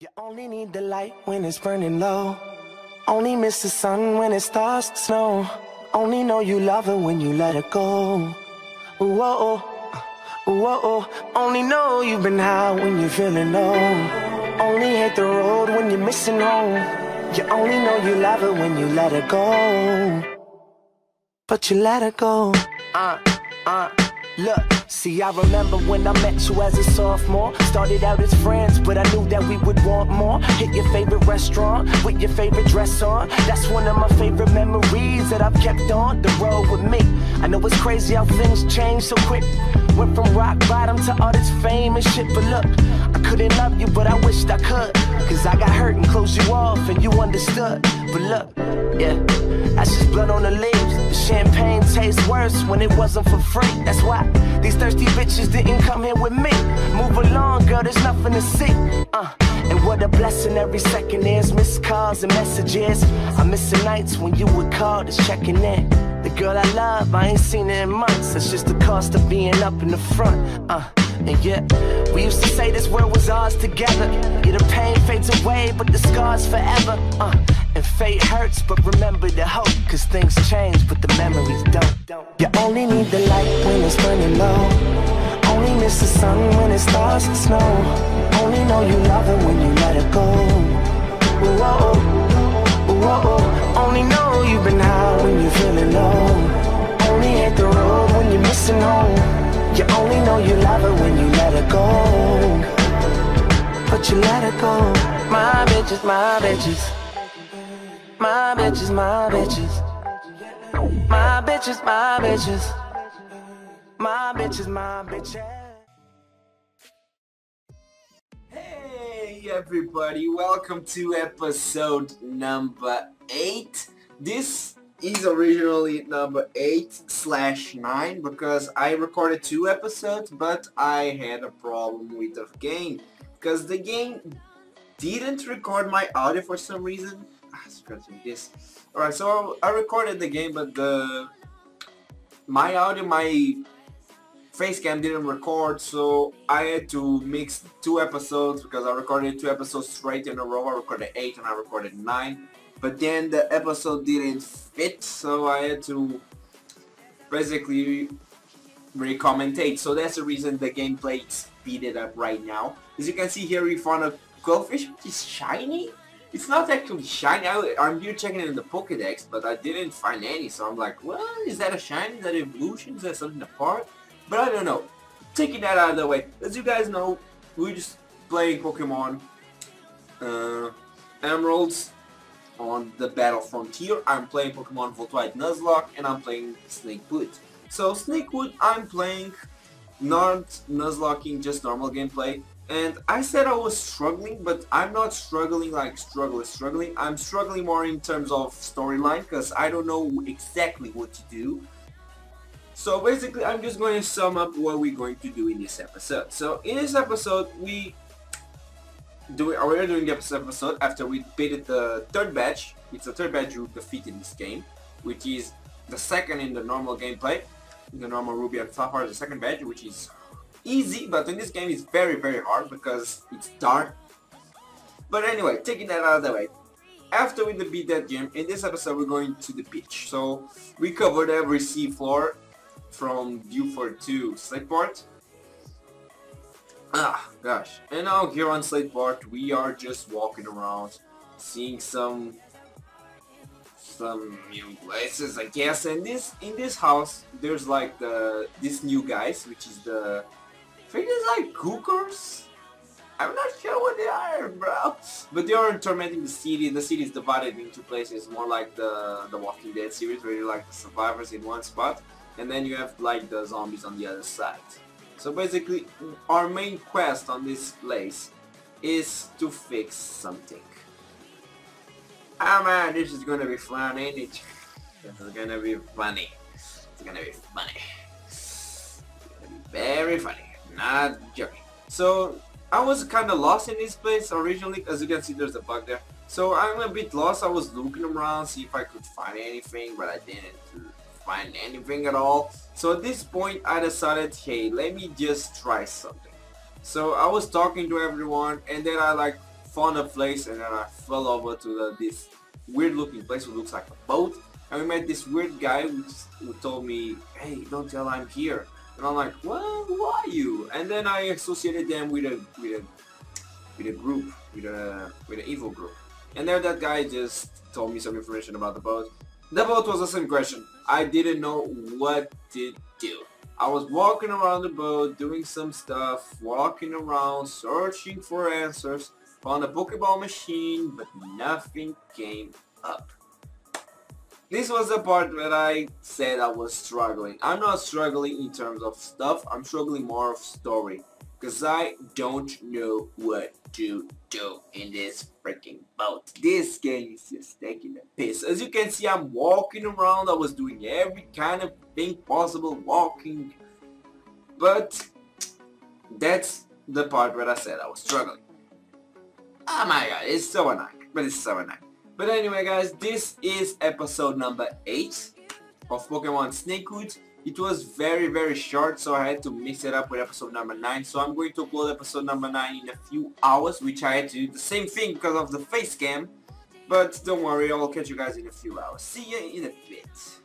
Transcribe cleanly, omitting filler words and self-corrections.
You only need the light when it's burning low. Only miss the sun when it starts to snow. Only know you love her when you let her go. Whoa, whoa. Only know you've been high when you're feeling low. Only hate the road when you're missing home. You only know you love her when you let her go. But you let her go. Look, see, I remember when I met you as a sophomore. Started out as friends, but I knew that we would want more. Hit your favorite restaurant with your favorite dress on. That's one of my favorite memories that I've kept on the road with me. I know it's crazy how things change so quick. Went from rock bottom to all this fame and shit. But look, I couldn't love you, but I wished I could. Cause I got hurt and closed you off and you understood. But look, yeah, that's just blood on the leaves. The champagne tastes worse when it wasn't for free. That's why these thirsty bitches didn't come here with me. Move along, girl, there's nothing to see. And what a blessing every second is. Missed calls and messages. I miss the nights when you would call, just checking in. The girl I love, I ain't seen her in months. That's just the cost of being up in the front. And yeah, we used to say this world was ours together. Yeah, the pain fades away, but the scars forever. And fate hurts, but remember the hope. Cause things change, but the memories don't. You only need the light when it's burning low. Only miss the sun when it starts to snow. Only know you love her when you let her go. Whoa, whoa. Only know you've been high when you're feeling low. Only hit the road when you're missing home. You only know you love her when you let her go. But you let her go. My bitches, my bitches. My bitches, my bitches. My bitches, my bitches. My bitches, my bitches. Hey everybody, welcome to episode number 8. This is originally number 8/9 because I recorded 2 episodes, but I had a problem with the game because the game didn't record my audio for some reason. Scratching this. Alright, so I recorded the game, but my audio, my face cam didn't record, so I had to mix 2 episodes because I recorded 2 episodes straight in a row. I recorded 8 and I recorded 9. But then the episode didn't fit, so I had to basically re-commentate. So that's the reason the gameplay is speeded up right now. As you can see here, we found a goldfish, which is shiny. It's not actually shiny. I'm here checking it in the Pokedex, but I didn't find any. So I'm like, well, is that a shiny? Is that evolution? Is that something apart? But I don't know. Taking that out of the way, as you guys know, we're just playing Pokemon Emeralds. On the Battle Frontier, I'm playing Pokemon Voltoid Nuzlocke, and I'm playing Snakewood. So Snakewood, I'm playing not Nuzlocking, just normal gameplay. And I said I was struggling, but I'm not struggling like struggling. I'm struggling more in terms of storyline, because I don't know exactly what to do. So basically, I'm just going to sum up what we're going to do in this episode. So in this episode, we are doing this episode after we beat the 3rd badge. It's the 3rd badge you defeat in this game, which is the 2nd in the normal gameplay, in the normal Ruby and Sapphire, the 2nd badge, which is easy, but in this game it's very hard because it's dark. But anyway, taking that out of the way, after we defeat that game, in this episode we're going to the beach. So we covered every sea floor from Buford to Slateport. And now here on Slateport, we are just walking around, seeing some new places, I guess. And this in this house, there's like these new guys, which is the, I think it's like cookers. I'm not sure what they are, bro. But they are tormenting the city. The city is divided into places, more like the Walking Dead series, where you're like the survivors in one spot, and then you have like the zombies on the other side. So basically, our main quest on this place is to fix something. Ah man, this is gonna be fun, ain't it? This is gonna be funny. It's gonna be funny. It's gonna be very funny. Not joking. So I was kind of lost in this place originally. As you can see, there's a bug there. So I'm a bit lost. I was looking around, see if I could find anything, but I didn't find anything at all. So at this point I decided, hey, let me just try something. So I was talking to everyone, and then I like found a place, and then I fell over to this weird looking place which looks like a boat, and we met this weird guy who told me, hey, don't tell I'm here. And I'm like, well, who are you? And then I associated them with an evil group. And then that guy just told me some information about the boat. The boat was the same question. I didn't know what to do. I was walking around the boat, doing some stuff, walking around, searching for answers, found a Pokeball machine, but nothing came up. This was the part where I said I was struggling. I'm not struggling in terms of stuff, I'm struggling more of story. Because I don't know what to do in this freaking boat. This game is just taking a piss. As you can see, I'm walking around. I was doing every kind of thing possible, walking. But that's the part where I said I was struggling. Oh my god, it's so annoying. But it's so annoying. But anyway, guys, this is episode number 8 of Pokemon Snakewood. It was very short, so I had to mix it up with episode number 9. So I'm going to upload episode number 9 in a few hours, which I had to do the same thing because of the face cam. But don't worry, I'll catch you guys in a few hours. See ya in a bit.